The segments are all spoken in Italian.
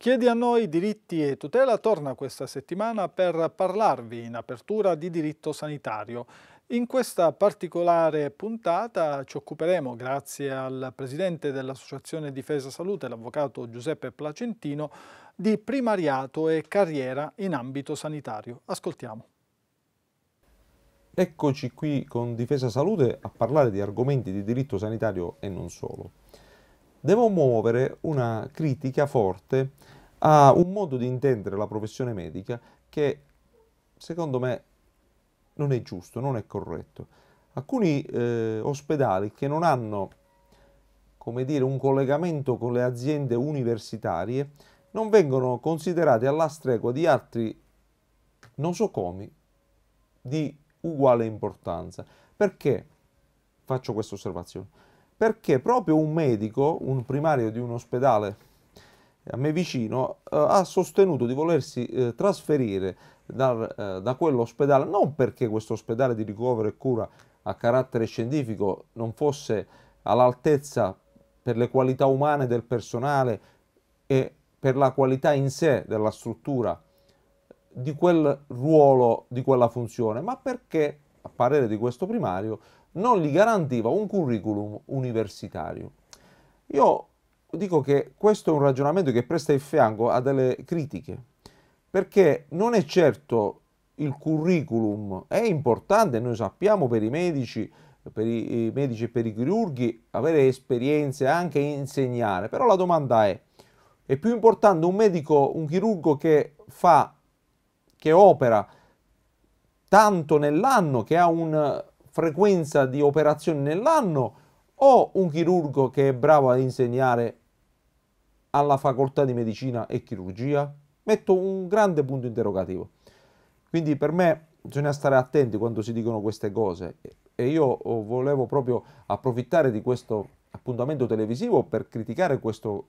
Chiedi a noi diritti e tutela torna questa settimana per parlarvi in apertura di diritto sanitario. In questa particolare puntata ci occuperemo, grazie al presidente dell'Associazione Difesa Salute, l'avvocato Giuseppe Placentino, di primariato e carriera in ambito sanitario. Ascoltiamo. Eccoci qui con Difesa Salute a parlare di argomenti di diritto sanitario e non solo. Devo muovere una critica forte a un modo di intendere la professione medica che secondo me non è giusto, non è corretto. Alcuni ospedali che non hanno, come dire, un collegamento con le aziende universitarie non vengono considerati alla stregua di altri nosocomi di uguale importanza. Perché faccio questa osservazione? Perché proprio un medico, un primario di un ospedale a me vicino, ha sostenuto di volersi trasferire da quell'ospedale, non perché questo ospedale di ricovero e cura a carattere scientifico non fosse all'altezza per le qualità umane del personale e per la qualità in sé della struttura di quel ruolo, di quella funzione, ma perché, a parere di questo primario, non gli garantiva un curriculum universitario. Io dico che questo è un ragionamento che presta il fianco a delle critiche, perché non è certo il curriculum, è importante, noi sappiamo per i medici e per i chirurghi avere esperienze, anche insegnare, però la domanda è più importante un medico, un chirurgo che opera tanto nell'anno, che ha un frequenza di operazioni nell'anno, o un chirurgo che è bravo ad insegnare alla facoltà di medicina e chirurgia? Metto un grande punto interrogativo. Quindi per me bisogna stare attenti quando si dicono queste cose, e io volevo proprio approfittare di questo appuntamento televisivo per criticare questo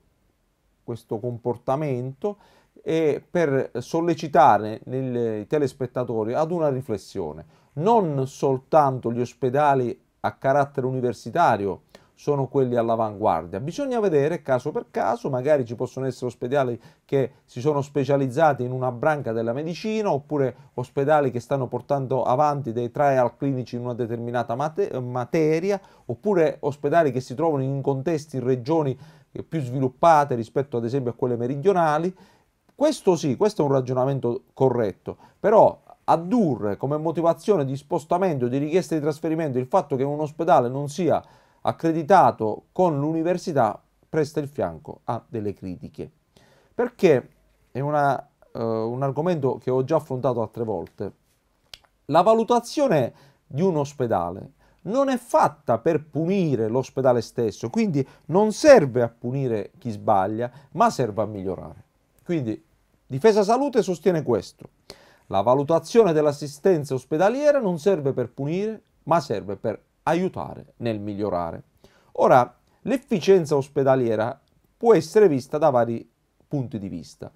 comportamento e per sollecitare nei telespettatori ad una riflessione. Non soltanto gli ospedali a carattere universitario sono quelli all'avanguardia, bisogna vedere caso per caso, magari ci possono essere ospedali che si sono specializzati in una branca della medicina, oppure ospedali che stanno portando avanti dei trial clinici in una determinata materia, oppure ospedali che si trovano in contesti, in regioni più sviluppate rispetto ad esempio a quelle meridionali. Questo sì, questo è un ragionamento corretto, però addurre come motivazione di spostamento, di richiesta di trasferimento, il fatto che un ospedale non sia accreditato con l'università presta il fianco a delle critiche, perché è un argomento che ho già affrontato altre volte. La valutazione di un ospedale non è fatta per punire l'ospedale stesso, quindi non serve a punire chi sbaglia, ma serve a migliorare. Quindi Difesa Salute sostiene questo. La valutazione dell'assistenza ospedaliera non serve per punire, ma serve per aiutare nel migliorare. Ora, l'efficienza ospedaliera può essere vista da vari punti di vista.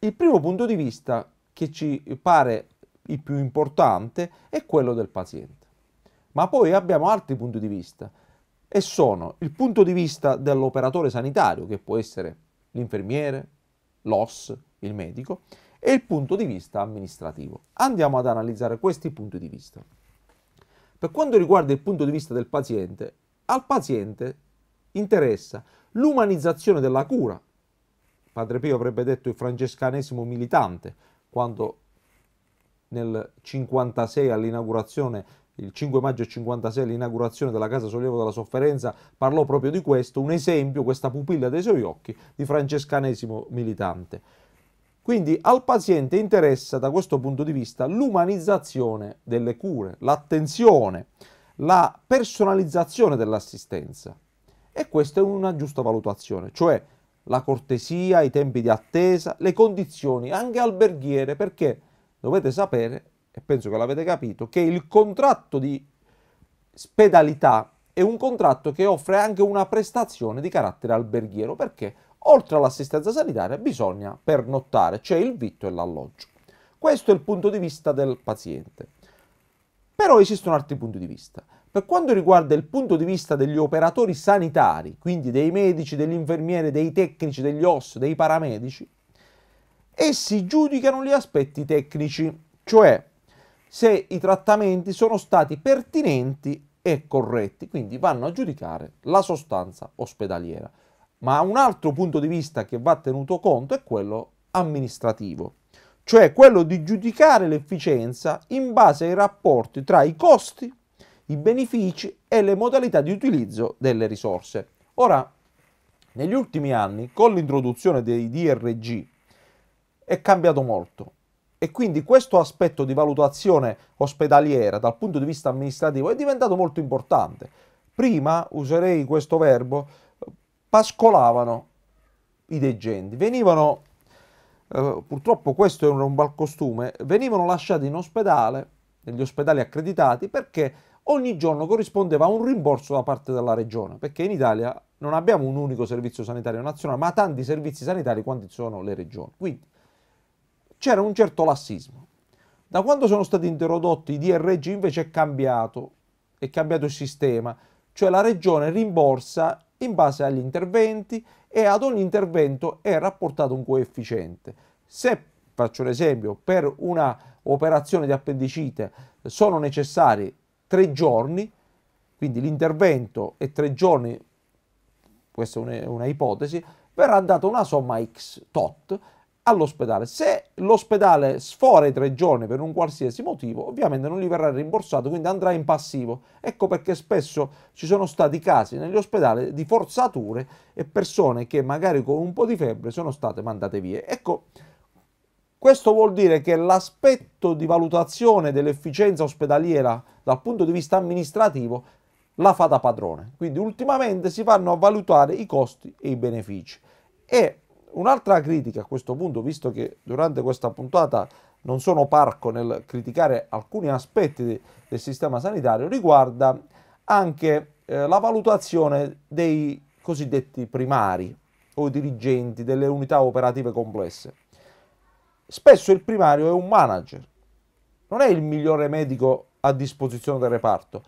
Il primo punto di vista, che ci pare il più importante, è quello del paziente. Ma poi abbiamo altri punti di vista, e sono il punto di vista dell'operatore sanitario, che può essere l'infermiere, l'OS, il medico, e il punto di vista amministrativo. Andiamo ad analizzare questi punti di vista. Per quanto riguarda il punto di vista del paziente, al paziente interessa l'umanizzazione della cura. Padre Pio avrebbe detto il francescanesimo militante, quando nel 1956 all'inaugurazione, il 5 maggio 1956 all'inaugurazione della Casa Sollievo della Sofferenza, parlò proprio di questo, un esempio, questa pupilla dei suoi occhi, di francescanesimo militante. Quindi al paziente interessa, da questo punto di vista, l'umanizzazione delle cure, l'attenzione, la personalizzazione dell'assistenza. E questa è una giusta valutazione, cioè la cortesia, i tempi di attesa, le condizioni, anche alberghiere, perché dovete sapere, e penso che l'avete capito, che il contratto di ospedalità è un contratto che offre anche una prestazione di carattere alberghiero, perché oltre all'assistenza sanitaria bisogna pernottare, cioè il vitto e l'alloggio. Questo è il punto di vista del paziente. Però esistono altri punti di vista. Per Per quanto riguarda il punto di vista degli operatori sanitari, quindi dei medici, degli infermieri, dei tecnici, degli OSS, dei paramedici, essi giudicano gli aspetti tecnici, cioè se i trattamenti sono stati pertinenti e corretti, quindi vanno a giudicare la sostanza ospedaliera. Ma un altro punto di vista che va tenuto conto è quello amministrativo, cioè quello di giudicare l'efficienza in base ai rapporti tra i costi, i benefici e le modalità di utilizzo delle risorse. Ora, negli ultimi anni, con l'introduzione dei DRG, è cambiato molto e quindi questo aspetto di valutazione ospedaliera dal punto di vista amministrativo è diventato molto importante. Prima, userei questo verbo, pascolavano i degenti, venivano, purtroppo questo era un malcostume, venivano lasciati in ospedale, negli ospedali accreditati, perché ogni giorno corrispondeva a un rimborso da parte della regione, perché in Italia non abbiamo un unico servizio sanitario nazionale, ma tanti servizi sanitari quanti sono le regioni. Quindi c'era un certo lassismo. Da quando sono stati introdotti i DRG invece è cambiato il sistema, cioè la regione rimborsa in base agli interventi e ad ogni intervento è rapportato un coefficiente. Se, faccio un esempio, per una operazione di appendicite sono necessari 3 giorni, quindi l'intervento è 3 giorni, questa è una ipotesi, verrà data una somma X tot all'ospedale. Se l'ospedale sfora i 3 giorni per un qualsiasi motivo, ovviamente non gli verrà rimborsato, quindi andrà in passivo. Ecco perché spesso ci sono stati casi negli ospedali di forzature e persone che magari con un po' di febbre sono state mandate via. Ecco, questo vuol dire che l'aspetto di valutazione dell'efficienza ospedaliera dal punto di vista amministrativo la fa da padrone. Quindi ultimamente si vanno a valutare i costi e i benefici. E un'altra critica a questo punto, visto che durante questa puntata non sono parco nel criticare alcuni aspetti del sistema sanitario, riguarda anche la valutazione dei cosiddetti primari o dirigenti delle unità operative complesse. Spesso il primario è un manager, non è il migliore medico a disposizione del reparto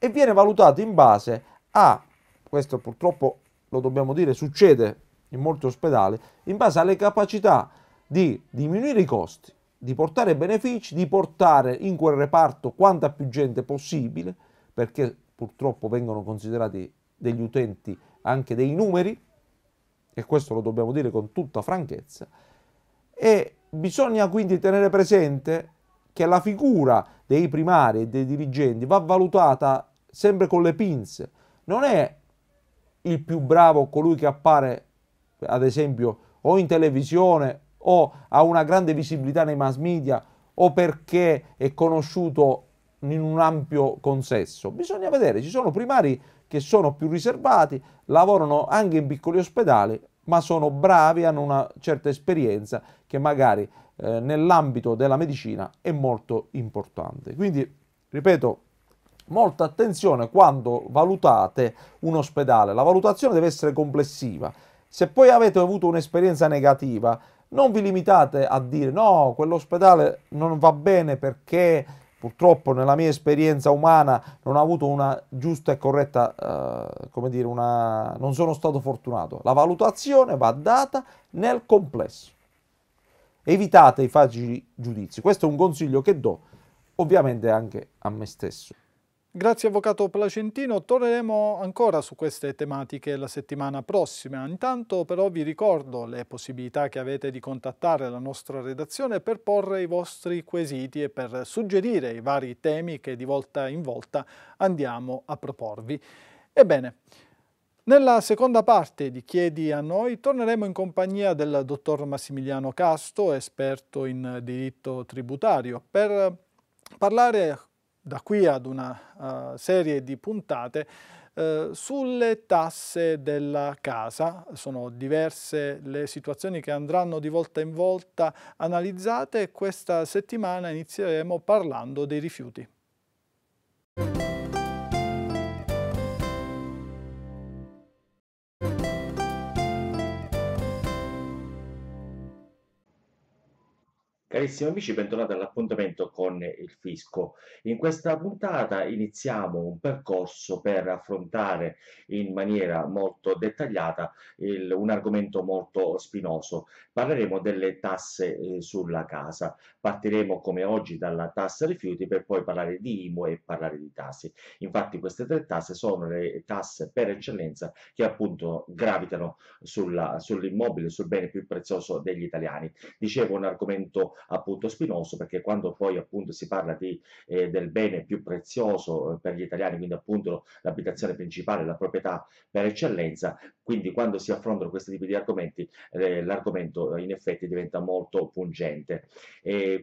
e viene valutato in base a, questo purtroppo lo dobbiamo dire, succede in molti ospedali, in base alle capacità di diminuire i costi, di portare benefici, di portare in quel reparto quanta più gente possibile, perché purtroppo vengono considerati degli utenti anche dei numeri, e questo lo dobbiamo dire con tutta franchezza, e bisogna quindi tenere presente che la figura dei primari e dei dirigenti va valutata sempre con le pinze. Non è il più bravo colui che appare, ad esempio, o in televisione o ha una grande visibilità nei mass media o perché è conosciuto in un ampio consesso. Bisogna vedere, ci sono primari che sono più riservati, lavorano anche in piccoli ospedali, ma sono bravi, hanno una certa esperienza che magari nell'ambito della medicina è molto importante. Quindi, ripeto, molta attenzione quando valutate un ospedale, la valutazione deve essere complessiva. Se poi avete avuto un'esperienza negativa, non vi limitate a dire no, quell'ospedale non va bene perché purtroppo nella mia esperienza umana non ho avuto una giusta e corretta, non sono stato fortunato. La valutazione va data nel complesso. Evitate i facili giudizi. Questo è un consiglio che do, ovviamente anche a me stesso. Grazie Avvocato Placentino, torneremo ancora su queste tematiche la settimana prossima. Intanto però vi ricordo le possibilità che avete di contattare la nostra redazione per porre i vostri quesiti e per suggerire i vari temi che di volta in volta andiamo a proporvi. Ebbene, nella seconda parte di Chiedi a noi torneremo in compagnia del dottor Massimiliano Casto, esperto in diritto tributario, per parlare da qui ad una serie di puntate sulle tasse della casa. Sono diverse le situazioni che andranno di volta in volta analizzate e questa settimana inizieremo parlando dei rifiuti. Carissimi amici, bentornati all'appuntamento con il fisco. In questa puntata iniziamo un percorso per affrontare in maniera molto dettagliata un argomento molto spinoso. Parleremo delle tasse sulla casa. Partiremo come oggi dalla tassa rifiuti per poi parlare di IMU e parlare di Tasi. Infatti queste tre tasse sono le tasse per eccellenza che appunto gravitano sull'immobile, sul bene più prezioso degli italiani. Dicevo, un argomento appunto spinoso, perché quando poi appunto si parla del bene più prezioso per gli italiani, quindi appunto l'abitazione principale, la proprietà per eccellenza, quindi quando si affrontano questi tipi di argomenti l'argomento in effetti diventa molto pungente.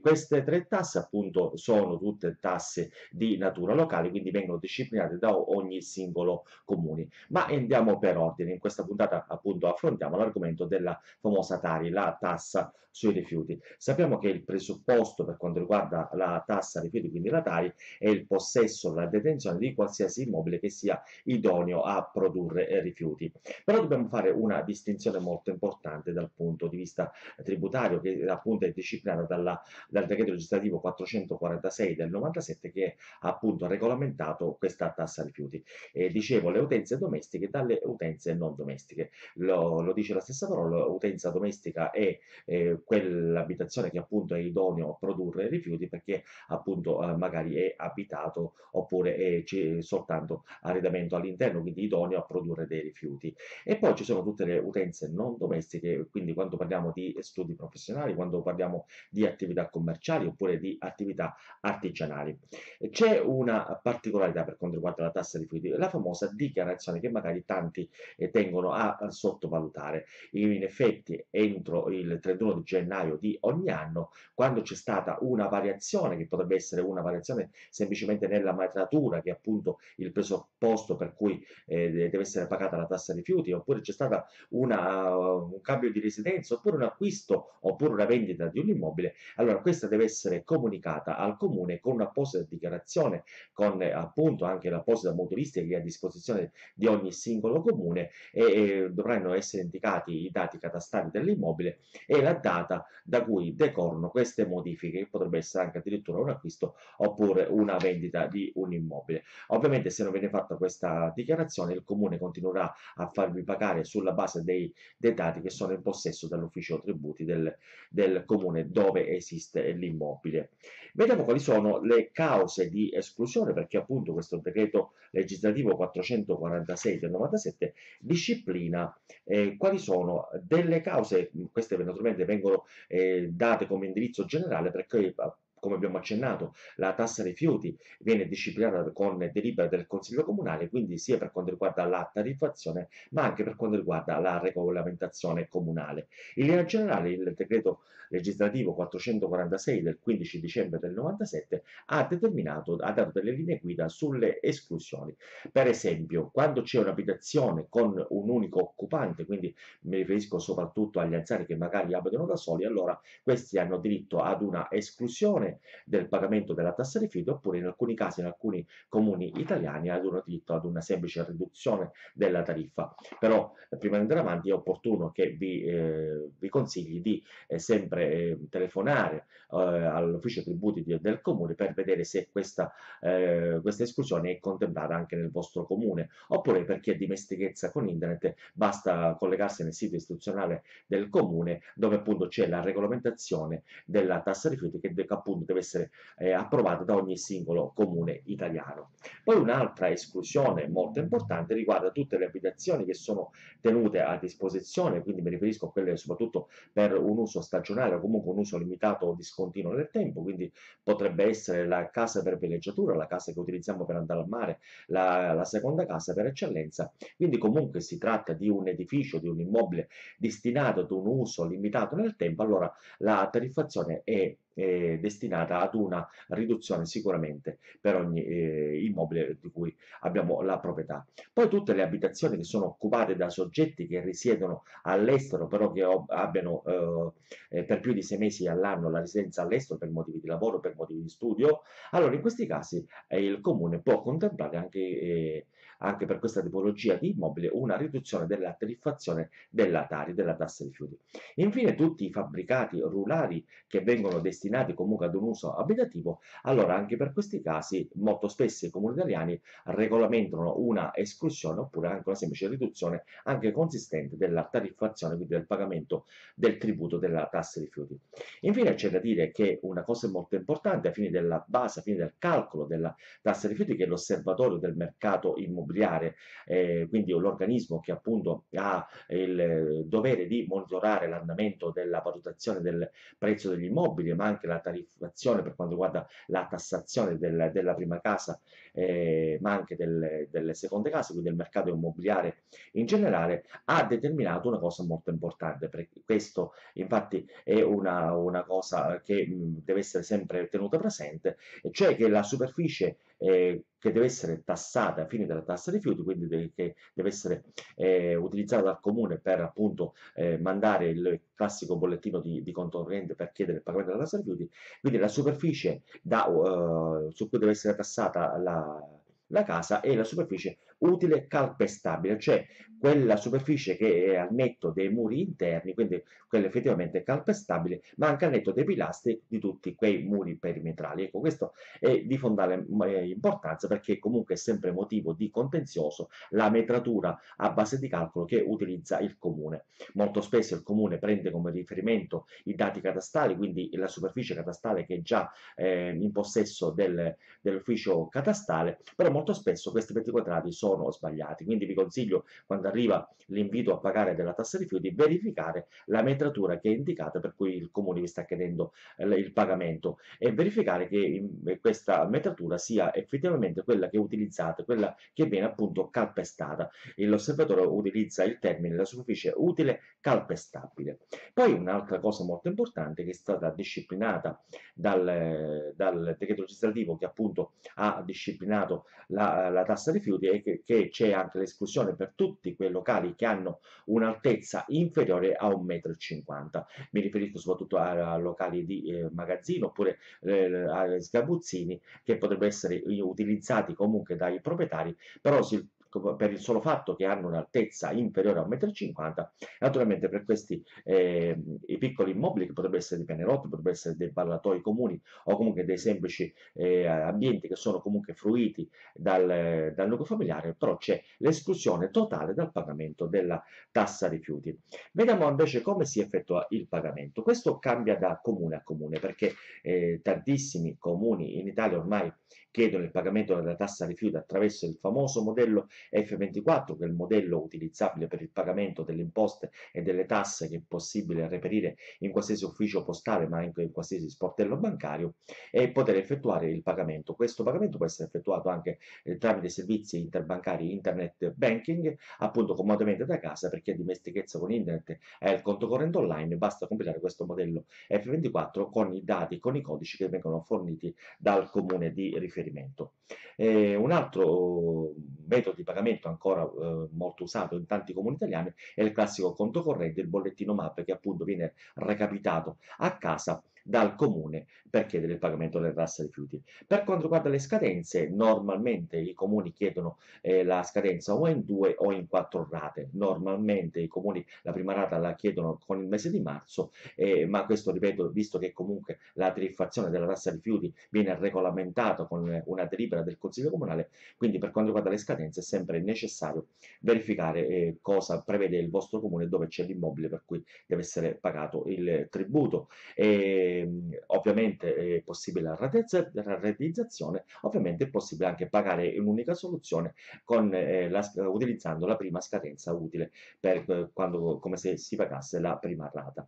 Queste tre tasse appunto sono tutte tasse di natura locale, quindi vengono disciplinate da ogni singolo comune. Ma andiamo per ordine. In questa puntata appunto affrontiamo l'argomento della famosa TARI, la tassa sui rifiuti. Sappiamo che il presupposto per quanto riguarda la tassa rifiuti, quindi la TARI, è il possesso, la detenzione di qualsiasi immobile che sia idoneo a produrre rifiuti. Però dobbiamo fare una distinzione molto importante dal punto di vista tributario, che appunto è disciplinata dal decreto legislativo 446 del 97, che ha appunto regolamentato questa tassa rifiuti. Dicevo, le utenze domestiche dalle utenze non domestiche. Lo dice la stessa parola: utenza domestica è quell'abitazione che appunto è idoneo a produrre rifiuti, perché appunto magari è abitato oppure c'è soltanto arredamento all'interno, quindi idoneo a produrre dei rifiuti. E poi ci sono tutte le utenze non domestiche, quindi quando parliamo di studi professionali, quando parliamo di attività commerciali oppure di attività artigianali. C'è una particolarità per quanto riguarda la tassa rifiuti, la famosa dichiarazione, che magari tanti tengono a sottovalutare. In effetti entro il 31 di gennaio di ogni anno, quando c'è stata una variazione, che potrebbe essere una variazione semplicemente nella metratura, che è appunto il presupposto per cui deve essere pagata la tassa rifiuti, oppure c'è stata un cambio di residenza, oppure un acquisto, oppure una vendita di un immobile, allora questa deve essere comunicata al comune con un'apposita dichiarazione, con appunto anche l'apposita motoristica che è a disposizione di ogni singolo comune, e dovranno essere indicati i dati catastali dell'immobile e la data da cui decorrono queste modifiche, che potrebbe essere anche addirittura un acquisto oppure una vendita di un immobile. Ovviamente, se non viene fatta questa dichiarazione, il comune continuerà a farvi pagare sulla base dei dati che sono in possesso dell'ufficio tributi del comune dove esiste l'immobile. Vediamo quali sono le cause di esclusione, perché appunto questo decreto legislativo 446 del 97 disciplina quali sono delle cause. Queste naturalmente vengono date come indirizzo generale, perché come abbiamo accennato la tassa rifiuti viene disciplinata con delibera del Consiglio Comunale, quindi sia per quanto riguarda la tariffazione ma anche per quanto riguarda la regolamentazione comunale. In linea generale il decreto legislativo 446 del 15 dicembre del 97 ha dato delle linee guida sulle esclusioni. Per esempio, quando c'è un'abitazione con un unico occupante, quindi mi riferisco soprattutto agli anziani che magari abitano da soli, allora questi hanno diritto ad una esclusione del pagamento della tassa rifiuti, oppure in alcuni casi, in alcuni comuni italiani, ad un diritto ad una semplice riduzione della tariffa. Però prima di andare avanti è opportuno che vi consigli di sempre telefonare all'ufficio tributi del comune per vedere se questa esclusione è contemplata anche nel vostro comune, oppure, per chi è di dimestichezza con internet, basta collegarsi nel sito istituzionale del comune, dove appunto c'è la regolamentazione della tassa rifiuti, che appunto deve essere approvata da ogni singolo comune italiano. Poi un'altra esclusione molto importante riguarda tutte le abitazioni che sono tenute a disposizione, quindi mi riferisco a quelle soprattutto per un uso stagionale, o comunque un uso limitato o discontinuo nel tempo, quindi potrebbe essere la casa per villeggiatura, la casa che utilizziamo per andare al mare, la seconda casa per eccellenza. Quindi comunque si tratta di un edificio, di un immobile destinato ad un uso limitato nel tempo, allora la tariffazione è destinata ad una riduzione sicuramente per ogni immobile di cui abbiamo la proprietà. Poi tutte le abitazioni che sono occupate da soggetti che risiedono all'estero, però che abbiano per più di 6 mesi all'anno la residenza all'estero per motivi di lavoro, per motivi di studio, allora in questi casi il comune può contemplare anche per questa tipologia di immobile una riduzione della tariffazione della TARI, della tassa rifiuti. Infine, tutti i fabbricati rurali che vengono destinati destinati comunque ad un uso abitativo, allora anche per questi casi molto spesso i comuni italiani regolamentano una esclusione oppure anche una semplice riduzione anche consistente della tariffazione, quindi del pagamento del tributo della tassa rifiuti. Infine c'è da dire che una cosa molto importante a fine della base, a fine del calcolo della tassa rifiuti, che è l'osservatorio del mercato immobiliare, quindi l'organismo che appunto ha il dovere di monitorare l'andamento della valutazione del prezzo degli immobili, ma anche la tariffazione per quanto riguarda la tassazione della prima casa, ma anche delle seconde case, quindi del mercato immobiliare in generale, ha determinato una cosa molto importante. Questo infatti è una cosa che deve essere sempre tenuta presente, cioè che la superficie che deve essere tassata a fine della tassa rifiuti, quindi che deve essere utilizzata dal comune per appunto mandare il classico bollettino di conto corrente per chiedere il pagamento della tassa rifiuti, quindi la superficie su cui deve essere tassata la casa è la superficie utile calpestabile, cioè quella superficie che è al netto dei muri interni, quindi quella effettivamente calpestabile, ma anche al netto dei pilastri di tutti quei muri perimetrali. Ecco, questo è di fondale importanza, perché comunque è sempre motivo di contenzioso la metratura a base di calcolo che utilizza il comune. Molto spesso il comune prende come riferimento i dati catastali, quindi la superficie catastale che è già in possesso dell'ufficio catastale, però molto spesso questi metri quadrati sono sbagliati. Quindi vi consiglio, quando arriva l'invito a pagare della tassa rifiuti, verificare la metratura che è indicata per cui il comune vi sta chiedendo il pagamento e verificare che questa metratura sia effettivamente quella che utilizzate, quella che viene appunto calpestata. L'osservatore utilizza il termine la superficie utile calpestabile. Poi un'altra cosa molto importante che è stata disciplinata dal decreto legislativo che appunto ha disciplinato la tassa rifiuti è che c'è anche l'esclusione per tutti quei locali che hanno un'altezza inferiore a 1,50 m. Mi riferisco soprattutto a locali di magazzino oppure a sgabuzzini, che potrebbero essere utilizzati comunque dai proprietari, però per il solo fatto che hanno un'altezza inferiore a 1,50 m, naturalmente per questi i piccoli immobili, che potrebbero essere dei pianerotti, potrebbero essere dei ballatoi comuni o comunque dei semplici ambienti che sono comunque fruiti dal nucleo familiare, però c'è l'esclusione totale dal pagamento della tassa rifiuti. Vediamo invece come si effettua il pagamento. Questo cambia da comune a comune, perché tantissimi comuni in Italia ormai chiedono il pagamento della tassa rifiuti attraverso il famoso modello F24, che è il modello utilizzabile per il pagamento delle imposte e delle tasse, che è possibile reperire in qualsiasi ufficio postale ma anche in qualsiasi sportello bancario, e poter effettuare il pagamento. Questo pagamento può essere effettuato anche tramite servizi interbancari, internet banking, appunto comodamente da casa, perché ha dimestichezza con internet e il conto corrente online. Basta compilare questo modello F24 con i dati, con i codici che vengono forniti dal comune di riferimento. Un altro metodo di pagamento ancora molto usato in tanti comuni italiani è il classico conto corrente, il bollettino MAP, che appunto viene recapitato a casa dal comune per chiedere il pagamento delle tasse rifiuti. Per quanto riguarda le scadenze, normalmente i comuni chiedono la scadenza o in 2 o in 4 rate. Normalmente i comuni la prima rata la chiedono con il mese di marzo, ma questo, ripeto, visto che comunque la tariffazione della tassa rifiuti viene regolamentata con una delibera del Consiglio Comunale, quindi per quanto riguarda le scadenze è sempre necessario verificare cosa prevede il vostro comune, dove c'è l'immobile per cui deve essere pagato il tributo. Ovviamente è possibile la rateizzazione, ovviamente è possibile anche pagare in un'unica soluzione utilizzando la prima scadenza utile, come se si pagasse la prima rata.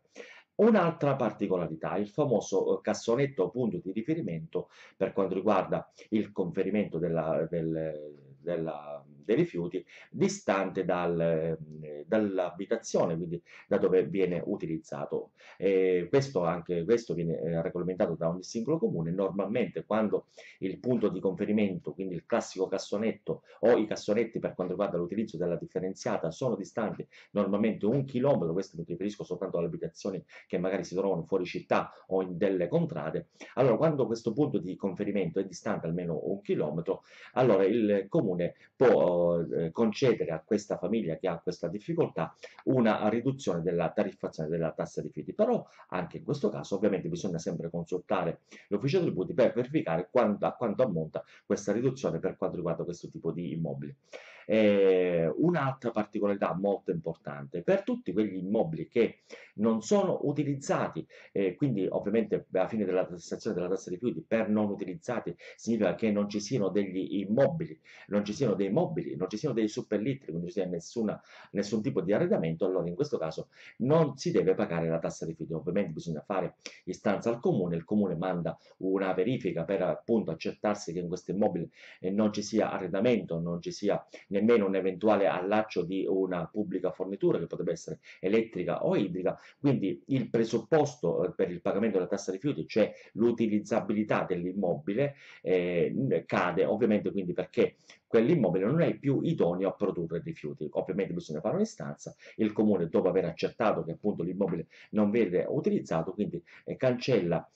Un'altra particolarità, il famoso cassonetto punto di riferimento per quanto riguarda il conferimento dei rifiuti, distante dall'abitazione, quindi da dove viene utilizzato. Questo viene regolamentato da ogni singolo comune. Normalmente quando il punto di conferimento, quindi il classico cassonetto o i cassonetti per quanto riguarda l'utilizzo della differenziata, sono distanti normalmente 1 chilometro, questo mi riferisco soltanto alle abitazioni che magari si trovano fuori città o in delle contrade, allora quando questo punto di conferimento è distante almeno 1 chilometro, allora il comune può concedere a questa famiglia che ha questa difficoltà una riduzione della tariffazione della tassa di fidi. Però anche in questo caso ovviamente bisogna sempre consultare l'ufficio tributi per verificare a quanto ammonta questa riduzione per quanto riguarda questo tipo di immobili. Un'altra particolarità molto importante: per tutti quegli immobili che non sono utilizzati, quindi ovviamente alla fine della tassazione della tassa di rifiuti, per non utilizzati significa che non ci siano degli immobili, non ci siano dei mobili, non ci siano dei suppellitteri, quindi non ci sia nessun tipo di arredamento, allora in questo caso non si deve pagare la tassa di rifiuti. Ovviamente bisogna fare istanza al comune, il comune manda una verifica per appunto accertarsi che in questo immobile non ci sia arredamento, non ci sia nemmeno un eventuale allaccio di una pubblica fornitura che potrebbe essere elettrica o idrica. Quindi il presupposto per il pagamento della tassa rifiuti, cioè l'utilizzabilità dell'immobile, cade ovviamente, quindi perché quell'immobile non è più idoneo a produrre rifiuti. Ovviamente bisogna fare un'istanza, il comune dopo aver accertato che appunto l'immobile non viene utilizzato, quindi cancella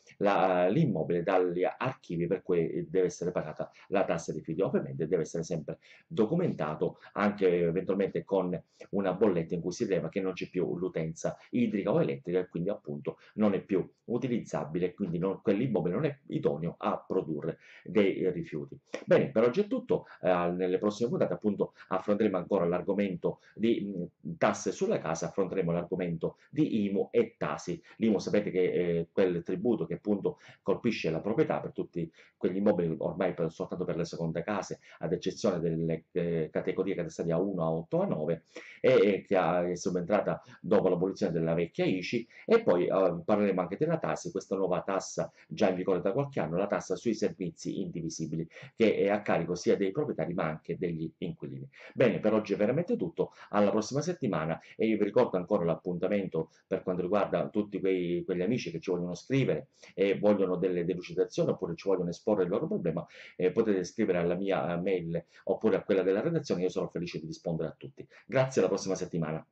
l'immobile dagli archivi per cui deve essere pagata la tassa di rifiuti. Ovviamente deve essere sempre documentato, anche eventualmente con una bolletta in cui si rileva che non c'è più l'utenza idrica o elettrica e quindi appunto non è più utilizzabile, quindi quell'immobile non è idoneo a produrre dei rifiuti. Bene, per oggi è tutto. Nelle prossime puntate appunto affronteremo ancora l'argomento di tasse sulla casa, affronteremo l'argomento di IMU e Tasi. L'IMU sapete che è quel tributo che appunto colpisce la proprietà per tutti quegli immobili ormai soltanto per le seconde case, ad eccezione delle categorie catastali A1, A8, A9 e che è subentrata dopo l'abolizione della vecchia ICI. E poi parleremo anche della Tasi, questa nuova tassa già in vigore da qualche anno, la tassa sui servizi indivisibili, che è a carico sia dei proprietari ma anche degli inquilini. Bene, per oggi è veramente tutto, alla prossima settimana, e io vi ricordo ancora l'appuntamento per quanto riguarda tutti quegli amici che ci vogliono scrivere e vogliono delle delucidazioni oppure ci vogliono esporre il loro problema. Potete scrivere alla mia mail oppure a quella della redazione, io sarò felice di rispondere a tutti. Grazie, alla prossima settimana.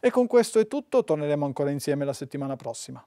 E con questo è tutto, torneremo ancora insieme la settimana prossima.